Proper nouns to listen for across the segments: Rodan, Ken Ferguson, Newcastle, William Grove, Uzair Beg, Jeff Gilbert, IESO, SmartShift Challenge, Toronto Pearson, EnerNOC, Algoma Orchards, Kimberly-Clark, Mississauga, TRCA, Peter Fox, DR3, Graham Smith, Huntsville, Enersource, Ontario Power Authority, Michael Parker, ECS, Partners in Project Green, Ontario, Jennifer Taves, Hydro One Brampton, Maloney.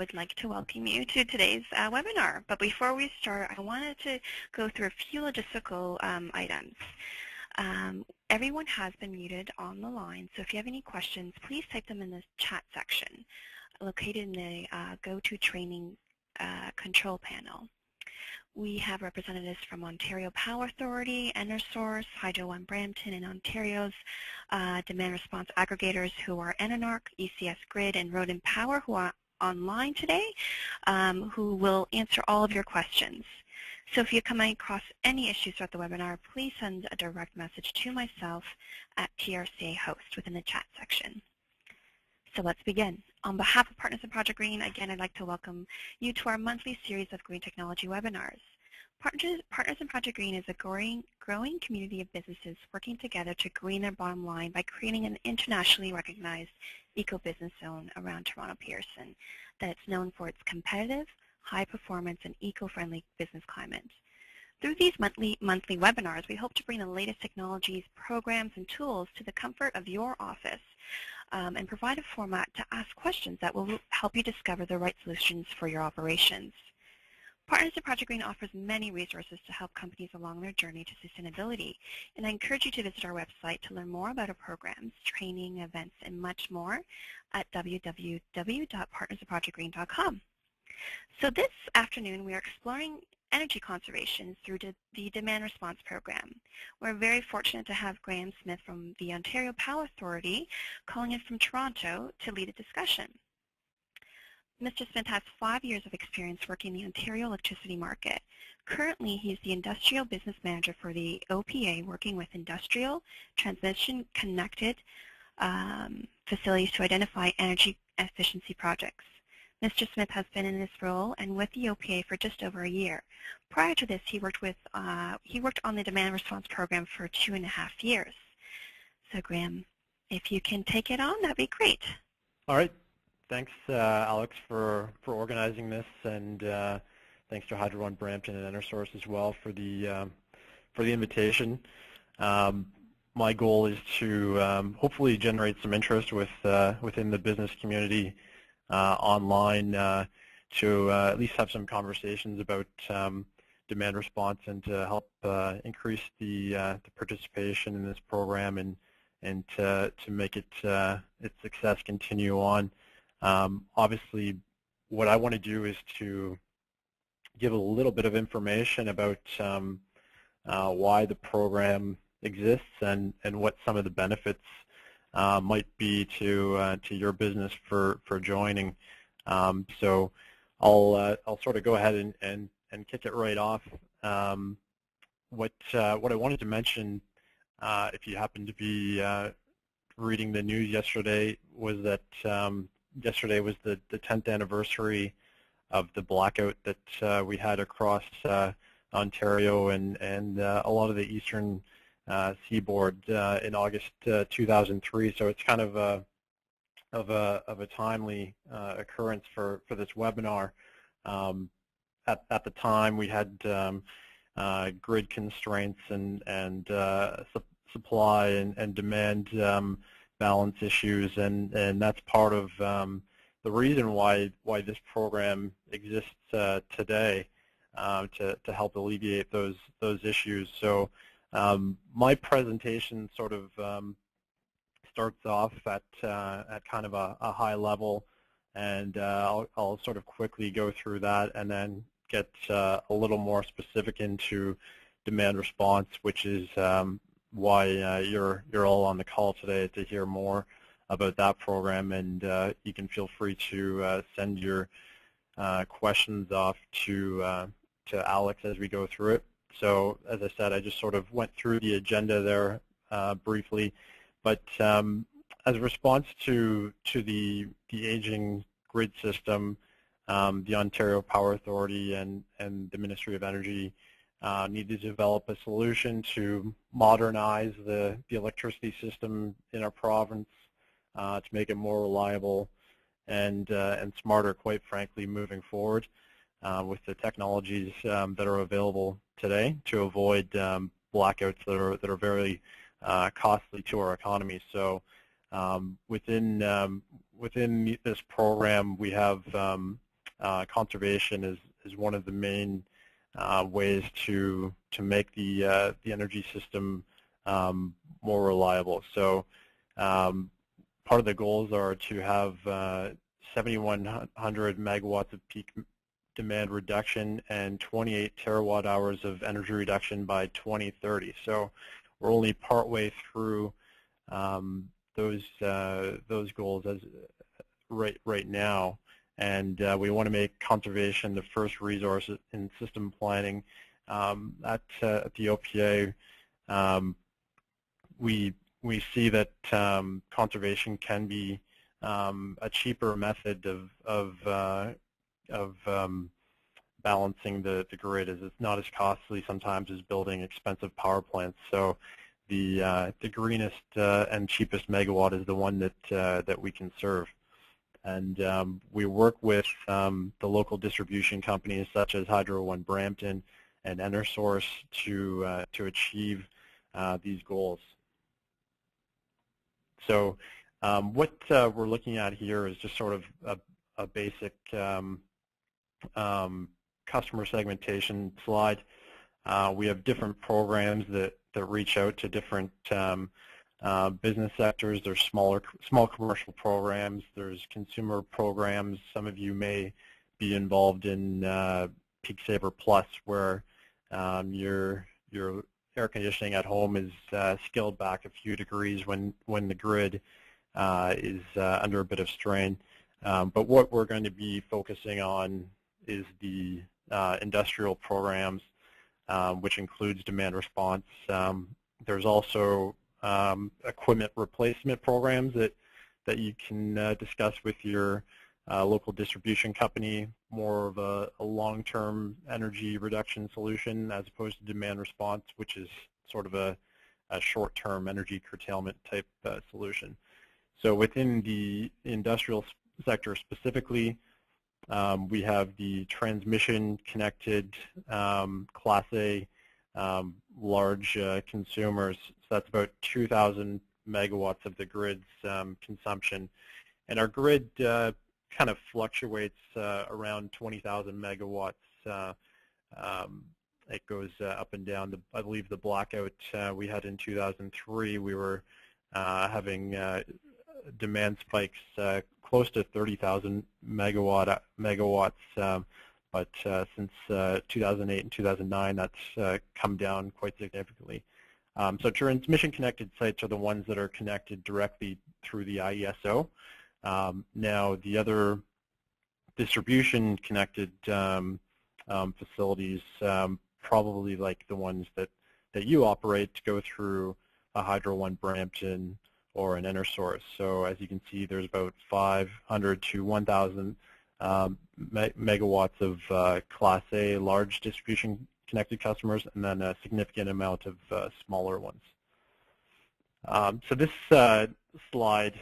would like to welcome you to today's webinar. But before we start, I wanted to go through a few logistical items. Everyone has been muted on the line, so if you have any questions, please type them in the chat section located in the Go To Training control panel. We have representatives from Ontario Power Authority, Enersource, Hydro One Brampton, and Ontario's demand response aggregators who are EnerNOC, ECS Grid, and Rodan Power who are online today, who will answer all of your questions. So if you come across any issues throughout the webinar, please send a direct message to myself at TRCA host within the chat section. So let's begin. On behalf of Partners in Project Green, again, I'd like to welcome you to our monthly series of green technology webinars. Partners in Project Green is a growing community of businesses working together to green their bottom line by creating an internationally recognized eco-business zone around Toronto Pearson that it's known for its competitive, high-performance, and eco-friendly business climate. Through these monthly webinars, we hope to bring the latest technologies, programs, and tools to the comfort of your office and provide a format to ask questions that will help you discover the right solutions for your operations. Partners in Project Green offers many resources to help companies along their journey to sustainability, and I encourage you to visit our website to learn more about our programs, training, events, and much more at www.partnersinprojectgreen.com. So this afternoon, we are exploring energy conservation through the demand response program. We're very fortunate to have Graham Smith from the Ontario Power Authority calling in from Toronto to lead a discussion. Mr. Smith has 5 years of experience working in the Ontario electricity market. Currently, he's the Industrial Business Manager for the OPA, working with industrial transmission-connected facilities to identify energy efficiency projects. Mr. Smith has been in this role and with the OPA for just over a year. Prior to this, he worked on the demand response program for 2.5 years. So Graham, if you can take it on, that'd be great. All right. Thanks, Alex, for organizing this, and thanks to Hydro One Brampton and EnerSource as well for the invitation. My goal is to hopefully generate some interest within the business community online to at least have some conversations about demand response and to help increase the participation in this program and to make it its success continue on. Obviously, what I want to do is to give a little bit of information about why the program exists and what some of the benefits might be to your business for joining. So I'll sort of go ahead and kick it right off. What I wanted to mention, if you happened to be reading the news yesterday, was that yesterday was the 10th anniversary of the blackout that we had across Ontario and a lot of the eastern seaboard in August 2003, so it's kind of a timely occurrence for this webinar. At the time, we had grid constraints and supply and demand balance issues, and that's part of the reason why this program exists today to help alleviate those issues. So. My presentation sort of starts off at kind of a high level, and I'll sort of quickly go through that and then get a little more specific into demand response, which is why you're all on the call today to hear more about that program. And you can feel free to send your questions off to Alex as we go through it. So, as I said, I just sort of went through the agenda there briefly, but as a response to the aging grid system, the Ontario Power Authority and the Ministry of Energy needed to develop a solution to modernize the electricity system in our province to make it more reliable and smarter, quite frankly, moving forward with the technologies that are available today to avoid blackouts that are very costly to our economy. So within this program, we have Conservation is one of the main ways to make the energy system more reliable. So part of the goals are to have 7,100 megawatts of peak demand reduction and 28 terawatt hours of energy reduction by 2030. So we're only partway through those goals as right now, and we want to make conservation the first resource in system planning. At the OPA, we see that conservation can be a cheaper method of balancing the grid, as it's not as costly sometimes as building expensive power plants. So the greenest and cheapest megawatt is the one that we can serve. And we work with the local distribution companies such as Hydro One Brampton and Enersource to achieve these goals. So what we're looking at here is just sort of a basic customer segmentation slide. We have different programs that reach out to different business sectors. There's small commercial programs. There's consumer programs. Some of you may be involved in Peak Saver Plus, where your air conditioning at home is scaled back a few degrees when the grid is under a bit of strain. But what we're going to be focusing on is the industrial programs, which includes demand response. There's also equipment replacement programs that you can discuss with your local distribution company, more of a long-term energy reduction solution as opposed to demand response, which is sort of a short-term energy curtailment type solution. So within the industrial sector specifically, we have the transmission-connected Class A large consumers. So that's about 2,000 megawatts of the grid's consumption. And our grid kind of fluctuates around 20,000 megawatts. It goes up and down. I believe the blackout we had in 2003, we were having demand spikes close to 30,000 megawatts, but since 2008 and 2009, that's come down quite significantly. So transmission-connected sites are the ones that are connected directly through the IESO. Now, the other distribution-connected facilities, probably like the ones that you operate, to go through a Hydro One Brampton or an Enersource. So as you can see, there's about 500 to 1,000 megawatts of Class A large distribution connected customers, and then a significant amount of smaller ones. So this slide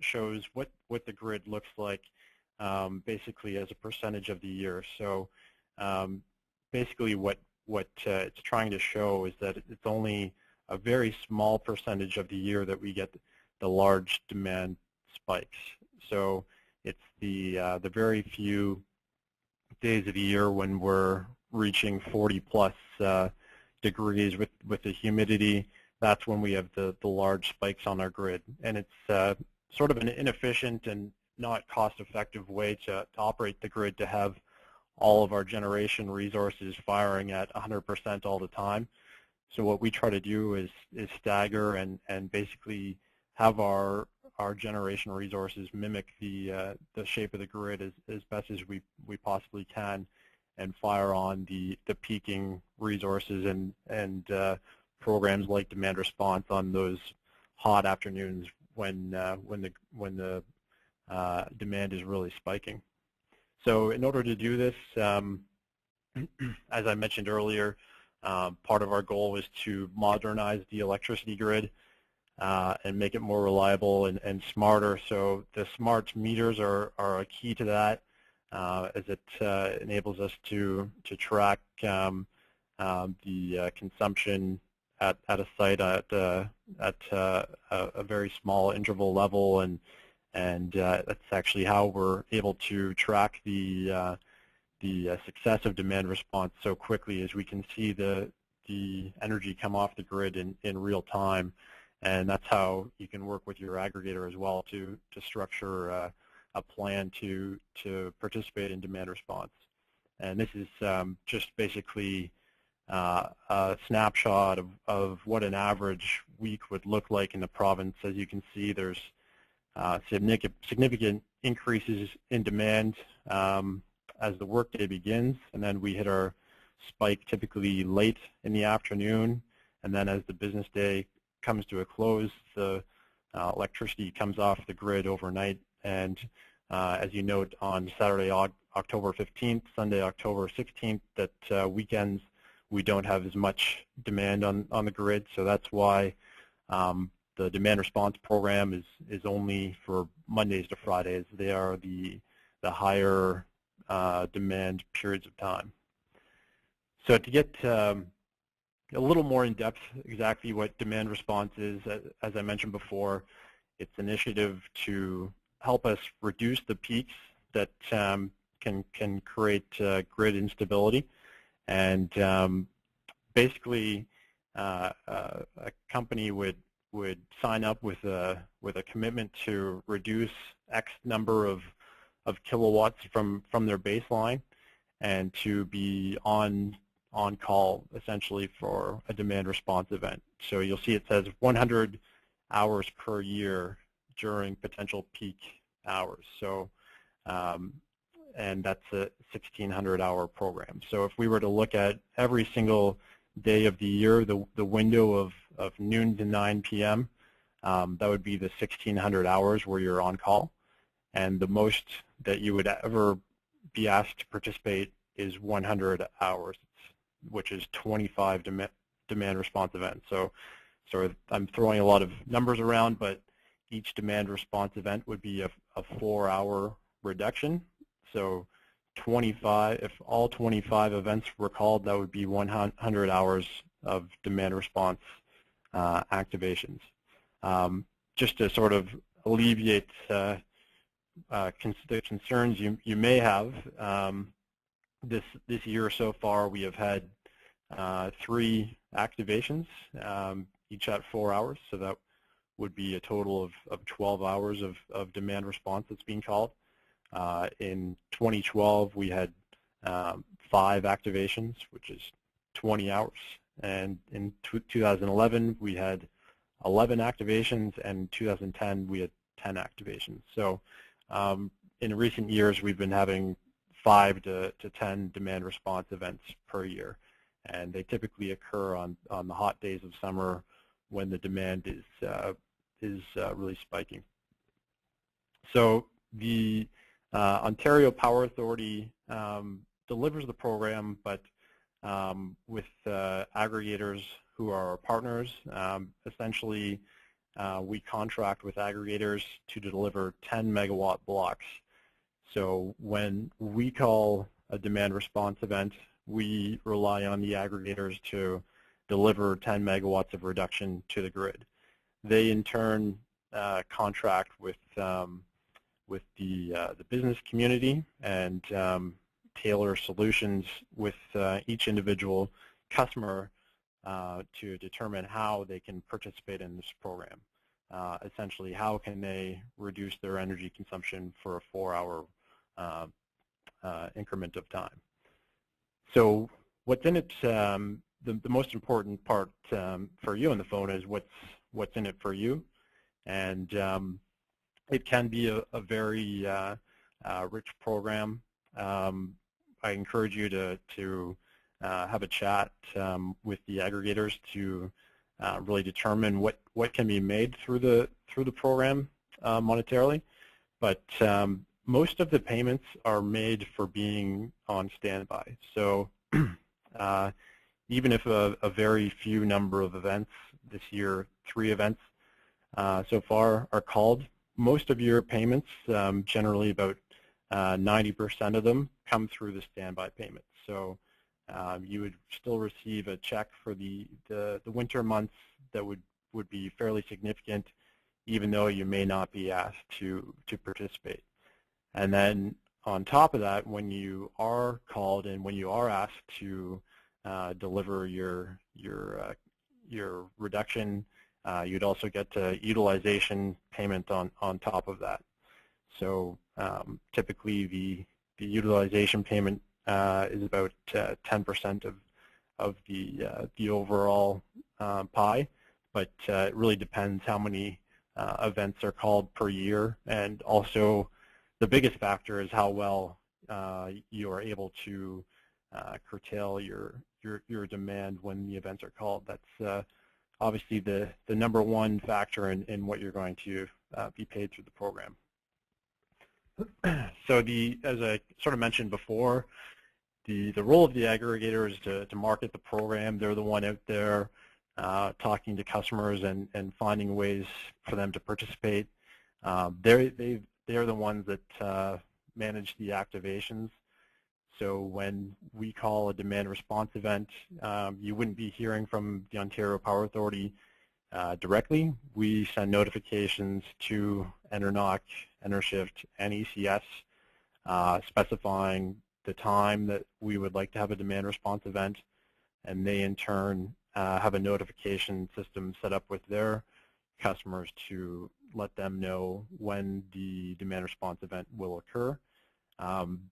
shows what the grid looks like basically as a percentage of the year. So basically what it's trying to show is that it's only a very small percentage of the year that we get the large demand spikes. So it's the very few days of the year when we're reaching 40-plus degrees with the humidity. That's when we have the large spikes on our grid. And it's sort of an inefficient and not cost-effective way to operate the grid, to have all of our generation resources firing at 100% all the time. So what we try to do is stagger and basically have our generation resources mimic the shape of the grid as best as we possibly can, and fire on the peaking resources and programs like demand response on those hot afternoons when the demand is really spiking. So in order to do this, as I mentioned earlier, part of our goal is to modernize the electricity grid and make it more reliable and smarter. So the smart meters are a key to that, as it enables us to track the consumption at a site at a very small interval level, and And that's actually how we're able to track the success of demand response so quickly, as we can see the energy come off the grid in real time. And that's how you can work with your aggregator as well to structure a plan to participate in demand response. And this is just basically a snapshot of what an average week would look like in the province. As you can see, there's significant increases in demand as the workday begins, and then we hit our spike typically late in the afternoon, and then as the business day comes to a close, the electricity comes off the grid overnight. And as you note, on Saturday, October 15th, Sunday, October 16th, that weekends we don't have as much demand on the grid, so that's why the demand response program is only for Mondays to Fridays. They are the higher demand periods of time. So to get a little more in depth exactly what demand response is, as I mentioned before, it's an initiative to help us reduce the peaks that can create grid instability. And basically a company would sign up with a commitment to reduce X number of kilowatts from their baseline, and to be on call essentially for a demand response event. So you'll see it says 100 hours per year during potential peak hours. So and that's a 1,600-hour program. So if we were to look at every single day of the year, the window of noon to 9 p.m., that would be the 1,600 hours where you're on call. And the most that you would ever be asked to participate is 100 hours, which is 25 demand response events. So I'm throwing a lot of numbers around, but each demand response event would be a 4-hour reduction. So 25, if all 25 events were called, that would be 100 hours of demand response activations. Just to sort of alleviate the concerns you may have, this year so far we have had 3 activations, each at 4 hours, so that would be a total of 12 hours of demand response that's being called. In 2012, we had 5 activations, which is 20 hours. And in 2011, we had 11 activations, and in 2010, we had 10 activations. So in recent years, we've been having 5 to 10 demand response events per year. And they typically occur on the hot days of summer when the demand is really spiking. So the Ontario Power Authority delivers the program, but with aggregators who are our partners. Essentially, we contract with aggregators to deliver 10-megawatt blocks. So when we call a demand response event, we rely on the aggregators to deliver 10 megawatts of reduction to the grid. They, in turn, contract with the business community and tailor solutions with each individual customer to determine how they can participate in this program. Essentially, how can they reduce their energy consumption for a 4-hour increment of time. So what's in it, the most important part for you on the phone is what's in it for you. And it can be a very rich program. I encourage you to have a chat with the aggregators to really determine what can be made through the program monetarily. But most of the payments are made for being on standby. So even if a very few number of events this year, 3 events so far are called, most of your payments, generally about 90% of them, come through the standby payments. So you would still receive a check for the winter months that would be fairly significant even though you may not be asked to participate. And then on top of that, when you are called and when you are asked to deliver your reduction, you'd also get a utilization payment on top of that. So typically the utilization payment is about 10% of the overall pie, but it really depends how many events are called per year, and also the biggest factor is how well you are able to curtail your demand when the events are called. That's obviously the number one factor in what you're going to be paid through the program. So as I sort of mentioned before, the role of the aggregator is to market the program. They're the one out there talking to customers and finding ways for them to participate. They're the ones that manage the activations. So when we call a demand response event, you wouldn't be hearing from the Ontario Power Authority directly. We send notifications to EnerNOC, EnerShift, and ECS specifying the time that we would like to have a demand response event, and they in turn have a notification system set up with their customers to let them know when the demand response event will occur.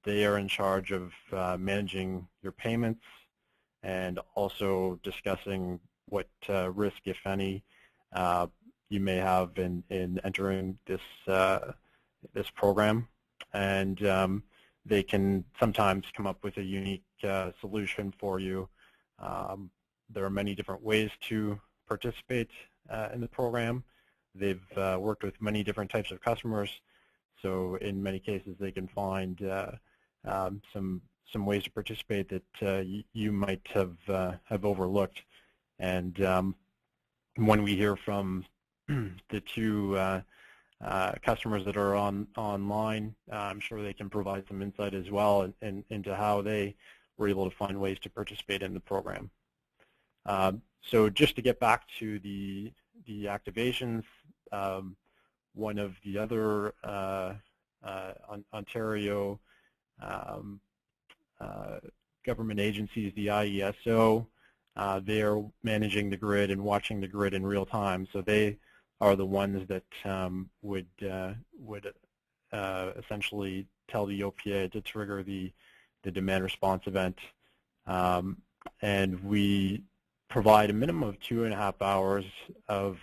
They are in charge of managing your payments and also discussing what risk, if any, you may have in entering this program. And they can sometimes come up with a unique solution for you. There are many different ways to participate in the program. They've worked with many different types of customers, so in many cases they can find some ways to participate that you might have overlooked. And when we hear from the two customers that are online, I'm sure they can provide some insight as well into how they were able to find ways to participate in the program. So just to get back to the activations, one of the other Ontario government agencies, the IESO, they are managing the grid and watching the grid in real time. So they are the ones that would essentially tell the OPA to trigger the demand response event, and we provide a minimum of 2.5 hours of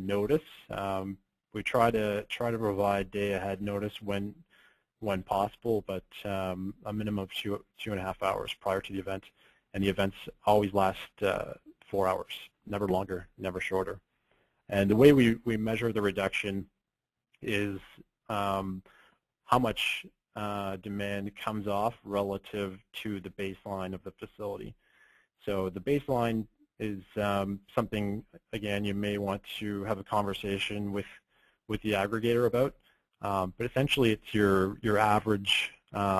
notice. We try to provide day ahead notice when possible, but a minimum of 2.5 hours prior to the event, and the events always last 4 hours, never longer, never shorter. And the way we measure the reduction is how much demand comes off relative to the baseline of the facility. So the baseline is something, again, you may want to have a conversation with the aggregator about, but essentially it's your average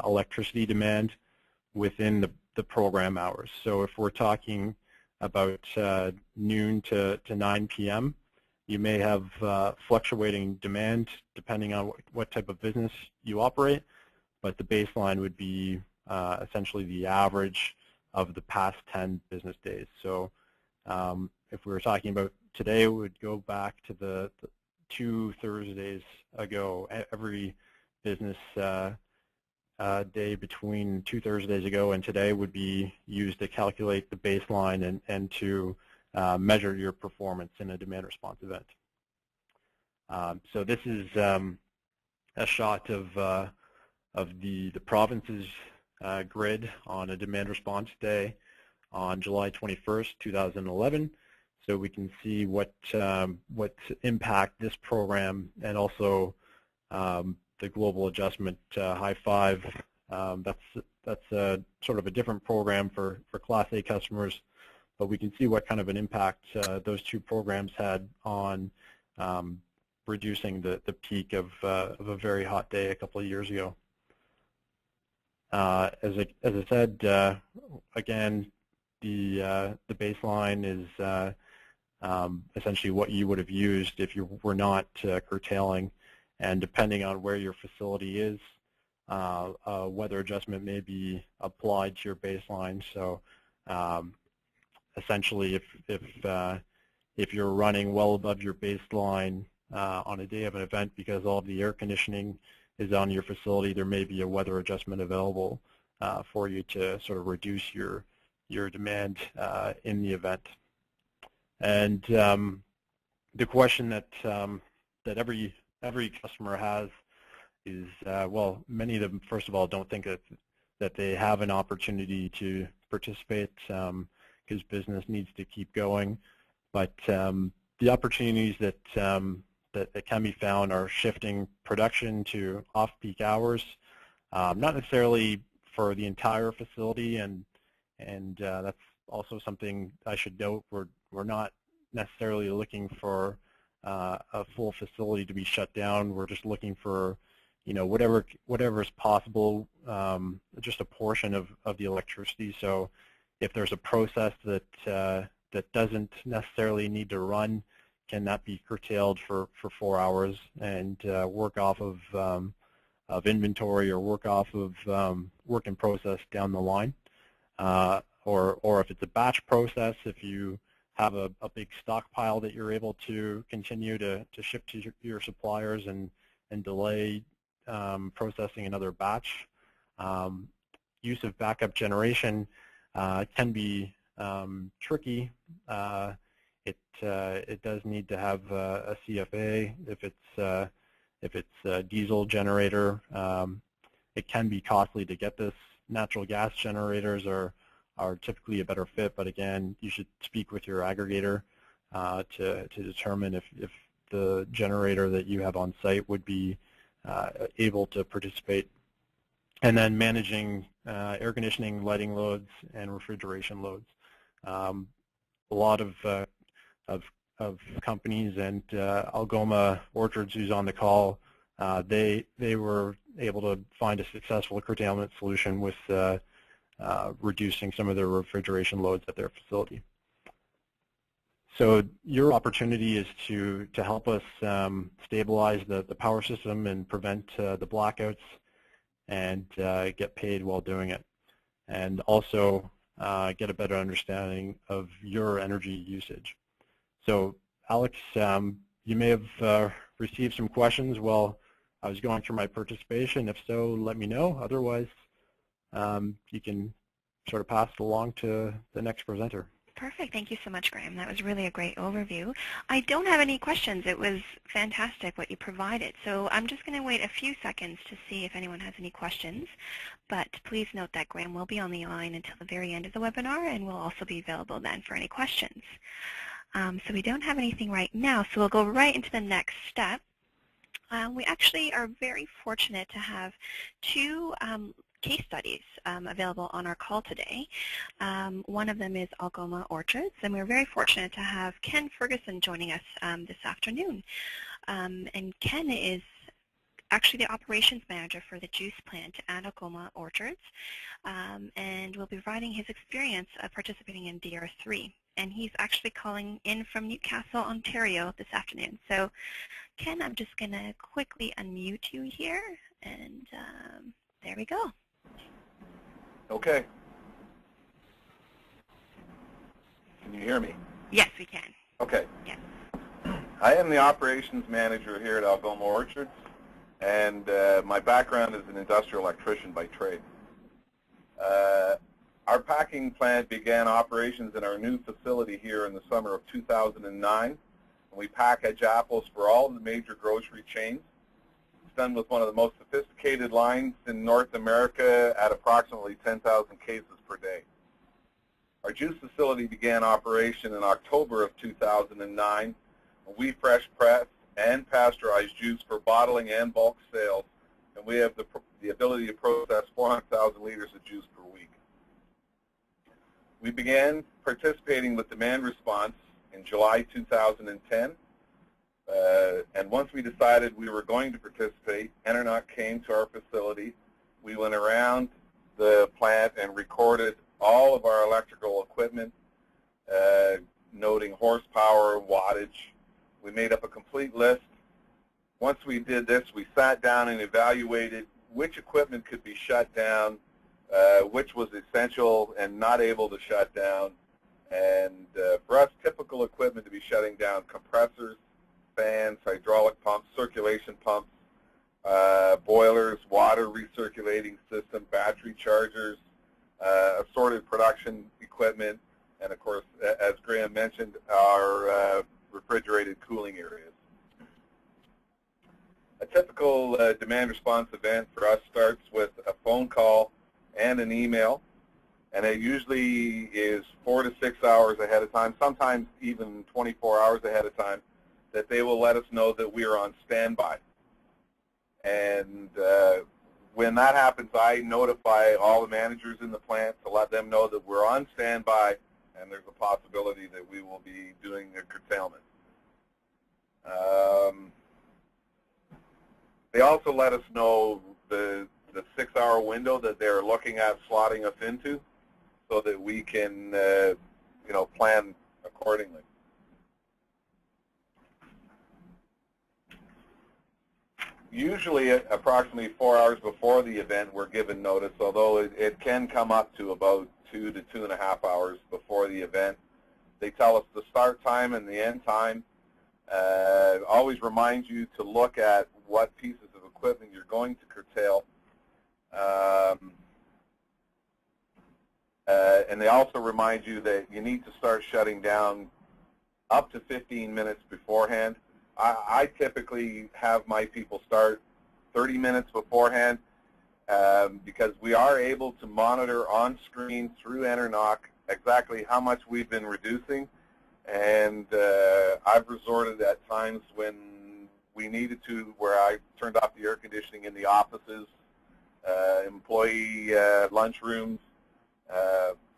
electricity demand within the program hours. So if we're talking about noon to 9 p.m., you may have fluctuating demand depending on what type of business you operate, but the baseline would be essentially the average of the past 10 business days. So if we were talking about today, we would go back to the 2 Thursdays ago. Every business day between 2 Thursdays ago and today would be used to calculate the baseline and to measure your performance in a demand response event. So this is a shot of the province's grid on a demand response day on July 21st, 2011. So we can see what impact this program and also the global adjustment high five. That's a sort of a different program for Class A customers, but we can see what kind of an impact those two programs had on reducing the peak of a very hot day a couple of years ago. As I said, again, the baseline is essentially what you would have used if you were not curtailing. And depending on where your facility is, a weather adjustment may be applied to your baseline. So essentially, if you're running well above your baseline on a day of an event because all of the air conditioning is on your facility, there may be a weather adjustment available for you to sort of reduce your demand in the event. And the question that that every customer has is, well, many of them, first of all, don't think that they have an opportunity to participate because business needs to keep going. But the opportunities that can be found are shifting production to off-peak hours, not necessarily for the entire facility, and that's also something I should note. We're not necessarily looking for a full facility to be shut down. We're just looking for, you know, whatever is possible, just a portion of the electricity. So if there's a process that doesn't necessarily need to run, can that be curtailed for 4 hours and work off of inventory or work off of work in process down the line, or if it's a batch process, if you have a big stockpile that you're able to continue to ship to your suppliers and delay processing another batch, use of backup generation can be tricky. It does need to have a CFA if it's a diesel generator. It can be costly to get this. Natural gas generators are typically a better fit, but again, you should speak with your aggregator to determine if the generator that you have on site would be able to participate. And then managing air conditioning, lighting loads, and refrigeration loads. A lot of companies, and Algoma Orchards, who's on the call, they were able to find a successful curtailment solution with reducing some of their refrigeration loads at their facility. So your opportunity is to help us stabilize the power system and prevent the blackouts and get paid while doing it, and also get a better understanding of your energy usage. So Alex, you may have received some questions while I was going through my participation. If so, let me know. Otherwise, you can sort of pass it along to the next presenter. Perfect. Thank you so much, Graham. That was really a great overview. I don't have any questions. It was fantastic what you provided. So I'm just going to wait a few seconds to see if anyone has any questions. But please note that Graham will be on the line until the very end of the webinar, and will also be available then for any questions. So we don't have anything right now, so we'll go right into the next step. We actually are very fortunate to have two case studies available on our call today. One of them is Algoma Orchards, and we're very fortunate to have Ken Ferguson joining us this afternoon. And Ken is actually the operations manager for the juice plant at Algoma Orchards, and will be providing his experience of participating in DR3. And he's actually calling in from Newcastle, Ontario this afternoon. So Ken, I'm just going to quickly unmute you here, and there we go. Okay. Can you hear me? Yes, we can. Okay. Yes. I am the operations manager here at Algoma Orchards, and my background is an industrial electrician by trade. Our packing plant began operations in our new facility here in the summer of 2009. We package apples for all the major grocery chains. It's done with one of the most sophisticated lines in North America at approximately 10,000 cases per day. Our juice facility began operation in October of 2009. We fresh press and pasteurize juice for bottling and bulk sales, and we have the ability to process 400,000 liters of juice per week. We began participating with demand response in July 2010, and once we decided we were going to participate, EnerNOC came to our facility. We went around the plant and recorded all of our electrical equipment, noting horsepower, wattage. We made up a complete list. Once we did this, we sat down and evaluated which equipment could be shut down, which was essential and not able to shut down. And for us, typical equipment to be shutting down: compressors, fans, hydraulic pumps, circulation pumps, boilers, water recirculating system, battery chargers, assorted production equipment, and of course, as Graham mentioned, our refrigerated cooling areas. A typical demand response event for us starts with a phone call and an email, and it usually is 4 to 6 hours ahead of time, sometimes even 24 hours ahead of time, that they will let us know that we are on standby. And when that happens, I notify all the managers in the plant to let them know that we're on standby and there's a possibility that we will be doing a curtailment. They also let us know the 6-hour window that they're looking at slotting us into, so that we can plan accordingly. Usually approximately 4 hours before the event we're given notice, although it can come up to about 2 to 2.5 hours before the event. They tell us the start time and the end time. Always reminds you to look at what pieces of equipment you're going to curtail. And they also remind you that you need to start shutting down up to 15 minutes beforehand. I typically have my people start 30 minutes beforehand because we are able to monitor on screen through EnerNOC exactly how much we've been reducing, and I've resorted at times when we needed to, where I turned off the air conditioning in the offices, employee lunchrooms,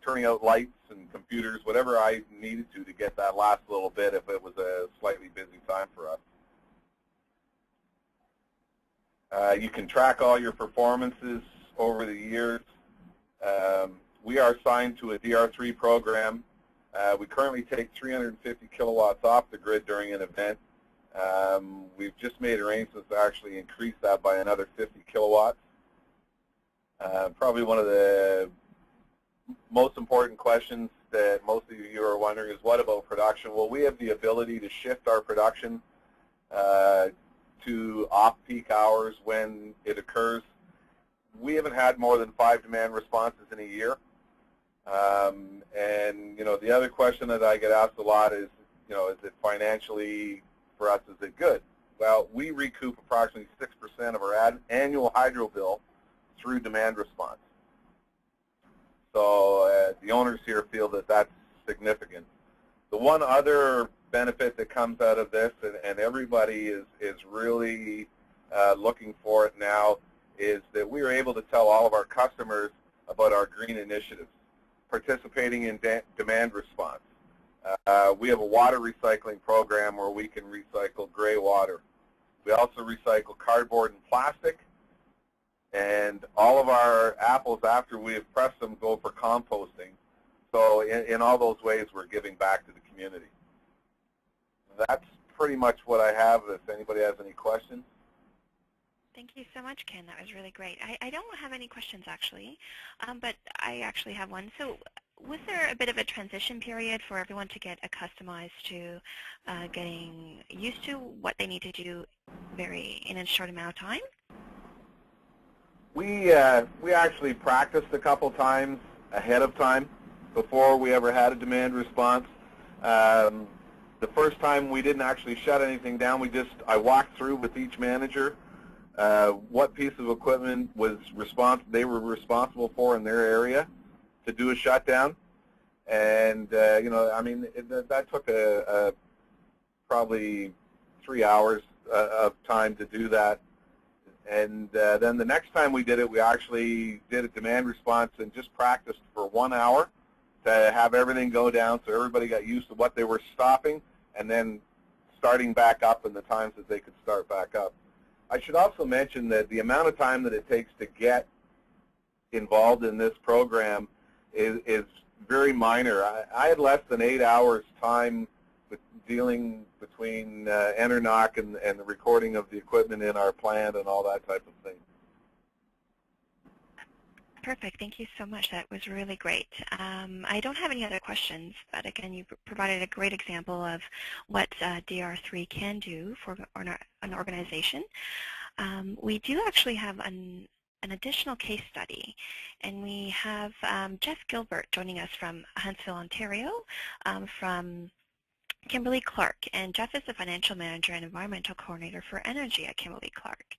turning out lights and computers, whatever I needed to get that last little bit if it was a slightly busy time for us. You can track all your performances over the years. We are signed to a DR3 program. We currently take 350 kilowatts off the grid during an event. We've just made arrangements to actually increase that by another 50 kilowatts. Probably one of the most important questions that most of you are wondering is, what about production? Well, we have the ability to shift our production to off-peak hours when it occurs. We haven't had more than 5 demand responses in a year. And the other question that I get asked a lot is, is it financially, for us, is it good? Well, we recoup approximately 6% of our annual hydro bill through demand response. So the owners here feel that that's significant. The one other benefit that comes out of this, and everybody is really looking for it now, is that we are able to tell all of our customers about our green initiatives, participating in demand response. We have a water recycling program where we can recycle gray water. We also recycle cardboard and plastic. And all of our apples, after we have pressed them, go for composting. So in all those ways, we're giving back to the community. That's pretty much what I have, if anybody has any questions. Thank you so much, Ken. That was really great. I don't have any questions, actually, but I actually have one. So was there a bit of a transition period for everyone to get accustomed to getting used to what they need to do in a short amount of time? We actually practiced a couple times ahead of time before we ever had a demand response. The first time we didn't actually shut anything down. I walked through with each manager what piece of equipment they were responsible for in their area to do a shutdown, and that took probably 3 hours of time to do that. And then the next time we did it, we actually did a demand response and just practiced for 1 hour to have everything go down, so everybody got used to what they were stopping and then starting back up and the times that they could start back up. I should also mention that the amount of time that it takes to get involved in this program is very minor. I had less than 8 hours time with dealing between EnerNOC and the recording of the equipment in our plant and all that type of thing. Perfect. Thank you so much. That was really great. I don't have any other questions, but again, you provided a great example of what DR3 can do for an organization. We do actually have an additional case study, and we have Jeff Gilbert joining us from Huntsville, Ontario, from Kimberly-Clark, and Jeff is the Financial Manager and Environmental Coordinator for Energy at Kimberly-Clark.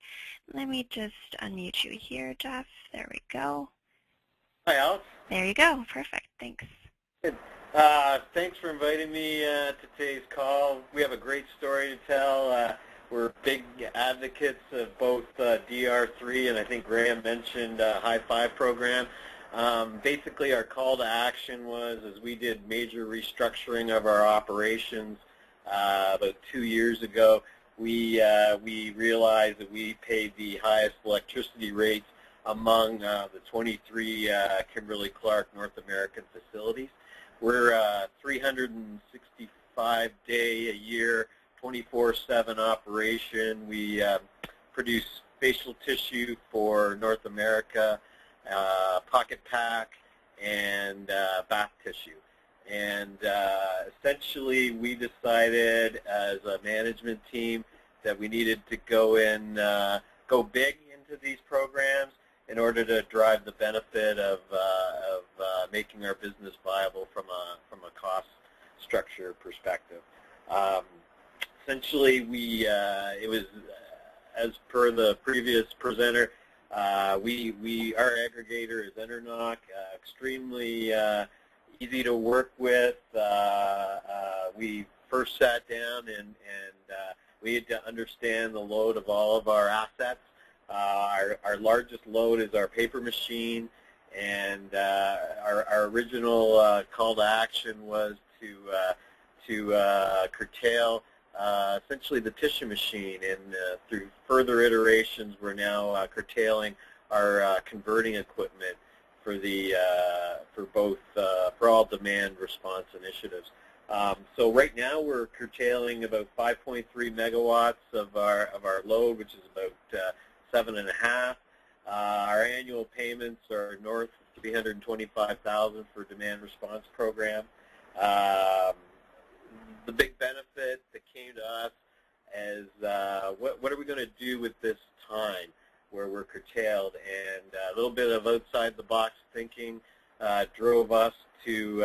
Let me just unmute you here, Jeff. There we go. Hi, Alex. There you go. Perfect. Thanks. Good. Thanks for inviting me to today's call. We have a great story to tell. We're big advocates of both DR3 and I think Graham mentioned High Five program. Basically, our call to action was, as we did major restructuring of our operations about 2 years ago, we realized that we paid the highest electricity rates among the 23 Kimberly-Clark North American facilities. We're 365-day-a-year, 24/7 operation. We produce facial tissue for North America, pocket pack, and bath tissue. And essentially we decided as a management team that we needed to go big into these programs in order to drive the benefit of making our business viable from a cost structure perspective. Essentially we, it was as per the previous presenter, our aggregator is EnerNOC, extremely easy to work with. We first sat down and we had to understand the load of all of our assets. Our largest load is our paper machine, and our original call to action was to curtail essentially the tissue machine, and through further iterations we're now curtailing our converting equipment for the for all demand response initiatives. So right now we're curtailing about 5.3 megawatts of our load, which is about 7.5. Our annual payments are north of $325,000 for demand response program. The big benefit that came to us is what are we going to do with this time where we're curtailed, and a little bit of outside the box thinking drove us to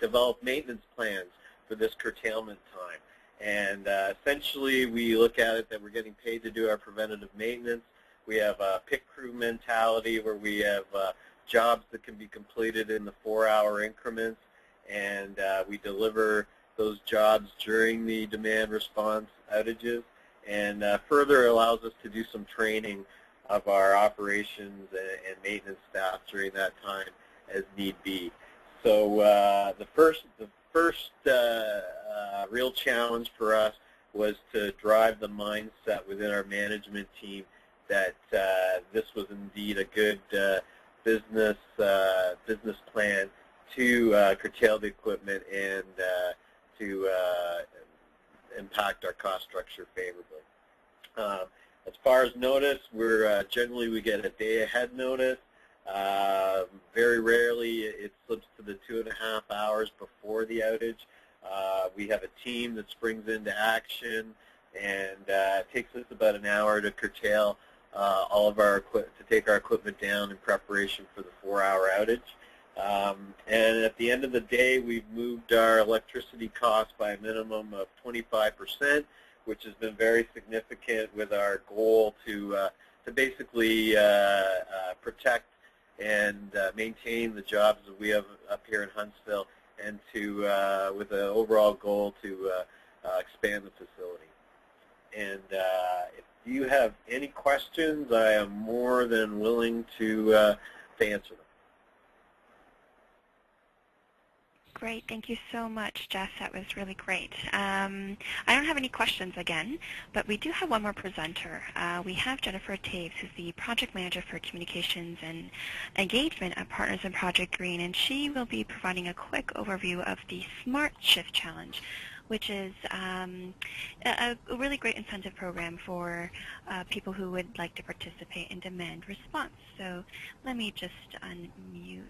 develop maintenance plans for this curtailment time. And essentially we look at it that we're getting paid to do our preventative maintenance. We have a pit crew mentality where we have jobs that can be completed in the 4-hour increments, and we deliver those jobs during the demand response outages, and further allows us to do some training of our operations and maintenance staff during that time as need be. So the first real challenge for us was to drive the mindset within our management team that this was indeed a good business plan to curtail the equipment and to impact our cost structure favorably. As far as notice, we're generally we get a day ahead notice. Very rarely it slips to the 2.5 hours before the outage. We have a team that springs into action, and it takes us about an hour to curtail all of our equipment, to take our equipment down in preparation for the 4-hour outage. And at the end of the day, we've moved our electricity costs by a minimum of 25%, which has been very significant with our goal to basically protect and maintain the jobs that we have up here in Huntsville, and to with an overall goal to expand the facility. And if you have any questions, I am more than willing to answer them. Great. Thank you so much, Jeff. That was really great. I don't have any questions again, but we do have one more presenter. We have Jennifer Taves, who's the Project Manager for Communications and Engagement at Partners in Project Green, and she will be providing a quick overview of the SmartShift Challenge, which is a really great incentive program for people who would like to participate in demand response. So let me just unmute.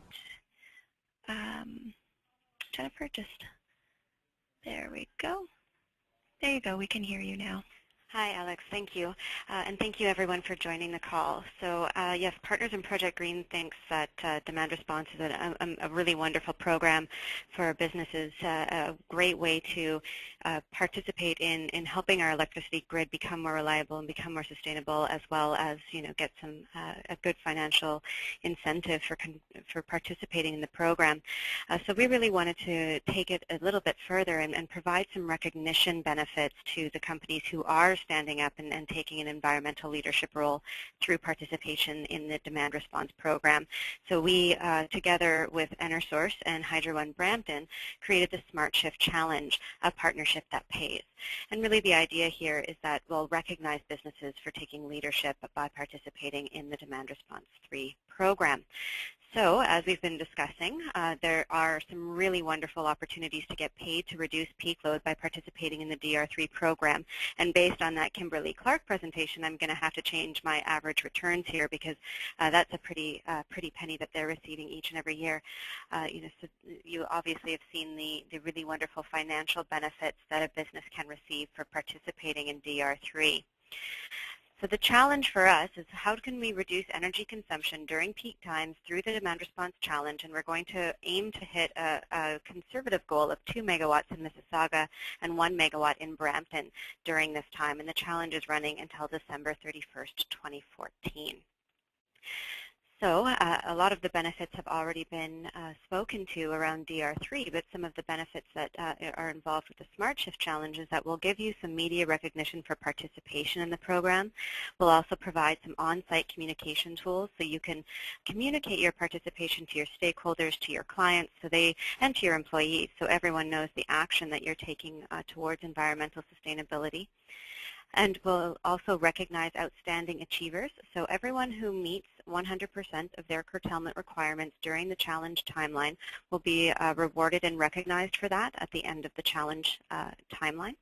Jennifer, there we go. There you go. We can hear you now. Hi, Alex. Thank you. And thank you, everyone, for joining the call. So, yes, Partners in Project Green thinks that demand response is a really wonderful program for businesses, a great way to participate in helping our electricity grid become more reliable and become more sustainable, as well as, you know, get some a good financial incentive for participating in the program. So we really wanted to take it a little bit further and provide some recognition benefits to the companies who are standing up and taking an environmental leadership role through participation in the demand response program. So we, together with Enersource and Hydro One Brampton, created the SmartShift Challenge, a partnership that pays. And really the idea here is that we'll recognize businesses for taking leadership by participating in the Demand Response 3 program. So, as we've been discussing, there are some really wonderful opportunities to get paid to reduce peak load by participating in the DR3 program. And based on that Kimberly-Clark presentation, I'm going to have to change my average returns here, because that's a pretty penny that they're receiving each and every year. You know, so you obviously have seen the really wonderful financial benefits that a business can receive for participating in DR3. So the challenge for us is, how can we reduce energy consumption during peak times through the Demand Response Challenge? And we're going to aim to hit a conservative goal of 2 megawatts in Mississauga and 1 megawatt in Brampton during this time. And the challenge is running until December 31st, 2014. So a lot of the benefits have already been spoken to around DR3, but some of the benefits that are involved with the SmartShift Challenge is that we'll give you some media recognition for participation in the program. We'll also provide some on-site communication tools so you can communicate your participation to your stakeholders, to your clients, and to your employees, so everyone knows the action that you're taking towards environmental sustainability. And we'll also recognize outstanding achievers, so everyone who meets 100% of their curtailment requirements during the challenge timeline will be rewarded and recognized for that at the end of the challenge timeline.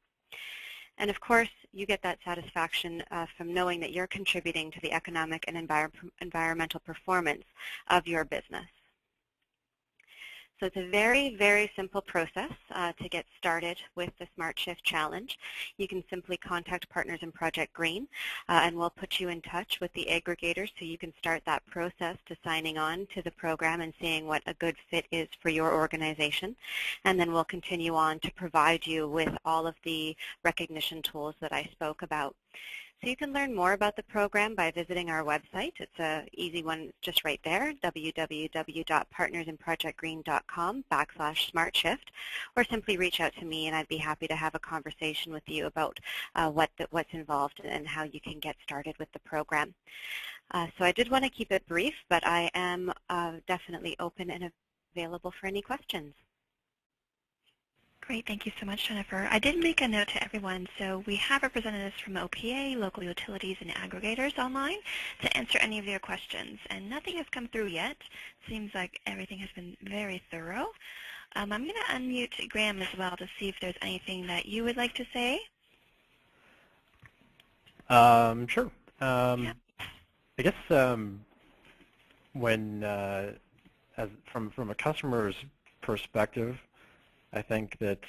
And of course, you get that satisfaction from knowing that you're contributing to the economic and environmental performance of your business. So it's a very, very simple process to get started with the SmartShift Challenge. You can simply contact Partners in Project Green, and we'll put you in touch with the aggregators so you can start that process to signing on to the program and seeing what a good fit is for your organization. And then we'll continue on to provide you with all of the recognition tools that I spoke about. So you can learn more about the program by visiting our website. It's an easy one, just right there, www.partnersinprojectgreen.com/SmartShift, or simply reach out to me, and I'd be happy to have a conversation with you about what's involved and how you can get started with the program. So I did want to keep it brief, but I am definitely open and available for any questions. Great, thank you so much, Jennifer. I did make a note to everyone, so we have representatives from OPA, local utilities, and aggregators online to answer any of their questions. And nothing has come through yet. Seems like everything has been very thorough. I'm going to unmute Graham as well to see if there's anything that you would like to say. Sure. Yeah. I guess when from a customer's perspective, I think that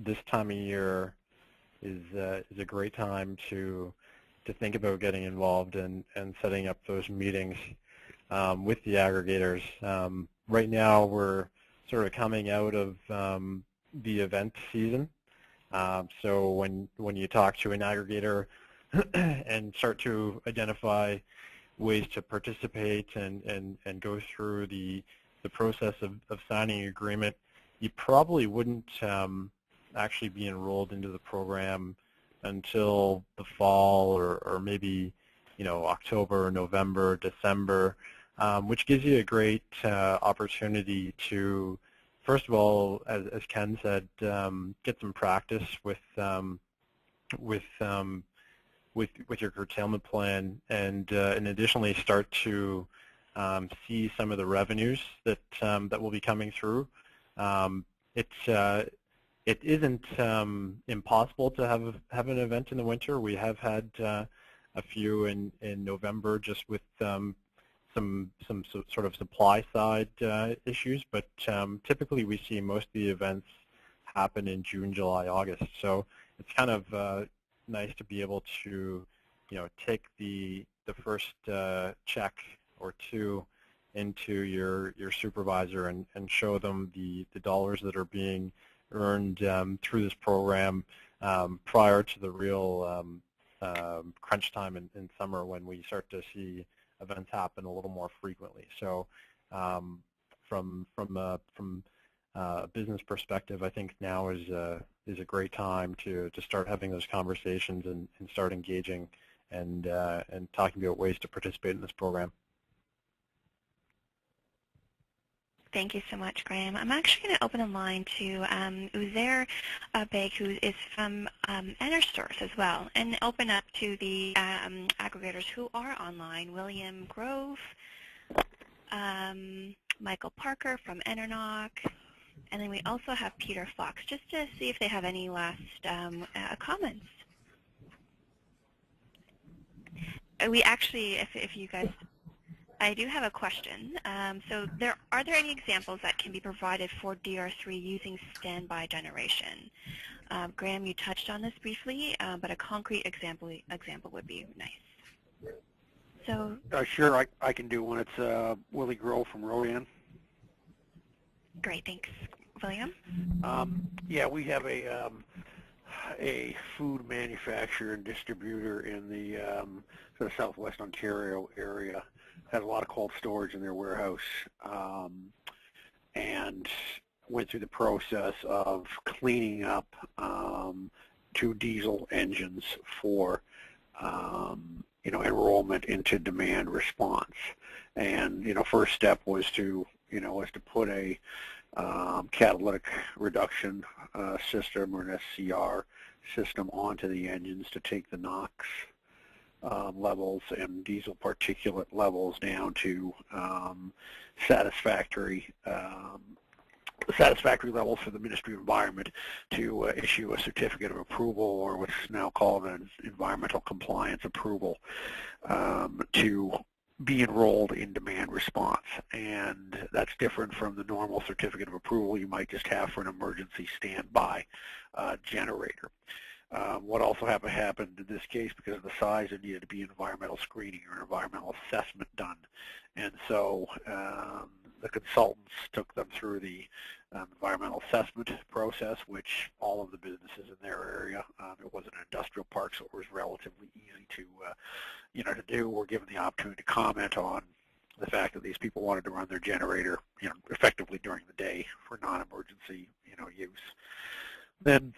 this time of year is a great time to think about getting involved and setting up those meetings with the aggregators. Right now, we're sort of coming out of the event season, so when you talk to an aggregator and start to identify ways to participate and go through the process of signing an agreement, you probably wouldn't actually be enrolled into the program until the fall, or maybe, you know, October, November, December, which gives you a great opportunity to first of all, as Ken said, get some practice with your curtailment plan, and additionally start to see some of the revenues that that will be coming through. It isn't impossible to have an event in the winter. We have had a few in November, just with some sort of supply side issues, but typically we see most of the events happen in June, July, August. So it's kind of nice to be able to, take the first check or two into your supervisor and show them the dollars that are being earned through this program prior to the real crunch time in summer, when we start to see events happen a little more frequently. So from a business perspective, I think now is a great time to start having those conversations and start engaging and talking about ways to participate in this program. Thank you so much, Graham. I'm actually going to open the line to Uzair Beg, who is from EnerSource as well, and open up to the aggregators who are online: William Grove, Michael Parker from EnerNOC, and then we also have Peter Fox, just to see if they have any last comments. We actually, if you guys... I do have a question. So are there any examples that can be provided for DR3 using standby generation? Graham, you touched on this briefly, but a concrete example would be nice. So sure, I can do one. It's Willie Grove from Rodan. Great, thanks, William. Yeah, we have a food manufacturer and distributor in the sort of southwest Ontario area. Had a lot of cold storage in their warehouse, and went through the process of cleaning up 2 diesel engines for enrollment into demand response. And first step was to put a catalytic reduction system, or an SCR system, onto the engines to take the NOx levels and diesel particulate levels down to satisfactory levels for the Ministry of Environment to issue a certificate of approval, or what's now called an environmental compliance approval, to be enrolled in demand response. And that's different from the normal certificate of approval you might just have for an emergency standby generator. What also happened in this case, because of the size, there needed to be environmental screening or environmental assessment done. And so the consultants took them through the environmental assessment process, which all of the businesses in their area, it was an industrial park, so it was relatively easy to, to do. We're given the opportunity to comment on the fact that these people wanted to run their generator, effectively during the day for non-emergency, use. Then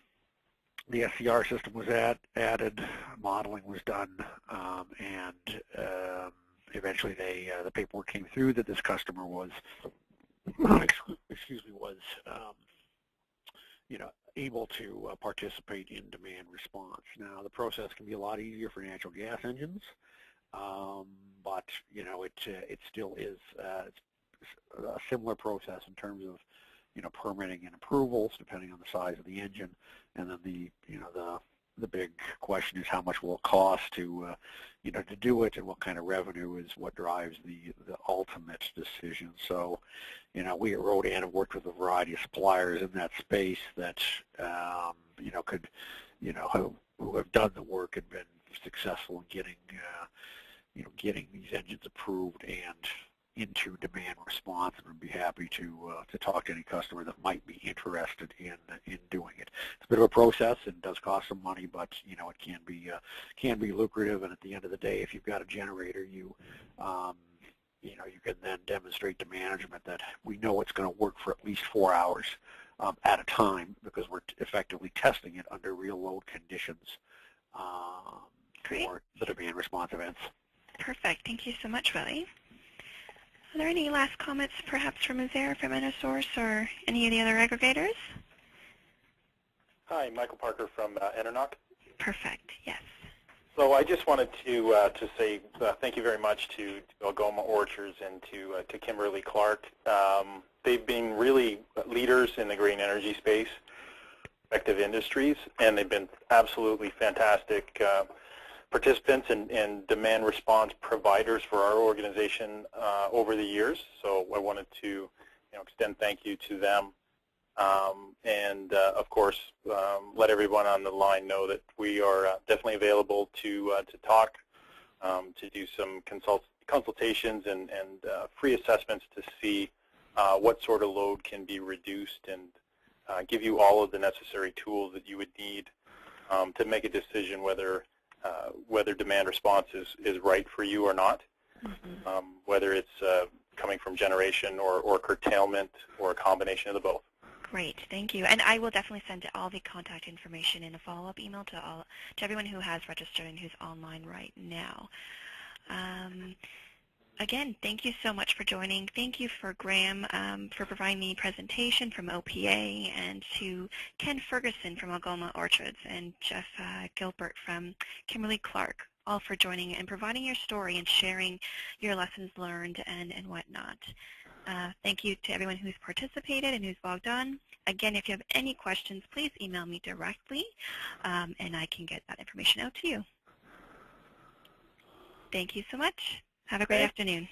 the SCR system was added, modeling was done, and eventually the paperwork came through that this customer was, excuse me, was able to participate in demand response. Now, the process can be a lot easier for natural gas engines, but it still is a similar process in terms of permitting and approvals, depending on the size of the engine. And then the big question is how much will it cost to to do it, and what kind of revenue is what drives the ultimate decision. So we at Rodan have worked with a variety of suppliers in that space that could who have done the work and been successful in getting getting these engines approved and into demand response, and would be happy to talk to any customer that might be interested in doing it. It's a bit of a process and does cost some money, but it can be lucrative. And at the end of the day, if you've got a generator, you can then demonstrate to management that we know it's going to work for at least 4 hours at a time, because we're effectively testing it under real load conditions for the demand response events. Perfect. Thank you so much, Willie. Are there any last comments, perhaps from Uzair, from Enersource, or any of the other aggregators? Hi, Michael Parker from EnerNOC. Perfect. Yes. So I just wanted to say thank you very much to Algoma Orchards and to Kimberly-Clark. They've been really leaders in the green energy space, effective industries, and they've been absolutely fantastic participants and demand response providers for our organization over the years. So I wanted to extend thank you to them. And of course, let everyone on the line know that we are definitely available to talk, to do some consultations and free assessments to see what sort of load can be reduced and give you all of the necessary tools that you would need to make a decision whether demand response is right for you or not, mm-hmm. Whether it's coming from generation or curtailment or a combination of the both. Great, thank you. And I will definitely send all the contact information in a follow-up email to everyone who has registered and who's online right now. Again, thank you so much for joining. Thank you for Graham for providing the presentation from OPA, and to Ken Ferguson from Algoma Orchards and Jeff Gilbert from Kimberly-Clark, all for joining and providing your story and sharing your lessons learned and whatnot. Thank you to everyone who's participated and who's logged on. Again, if you have any questions, please email me directly, and I can get that information out to you. Thank you so much. Have a great afternoon.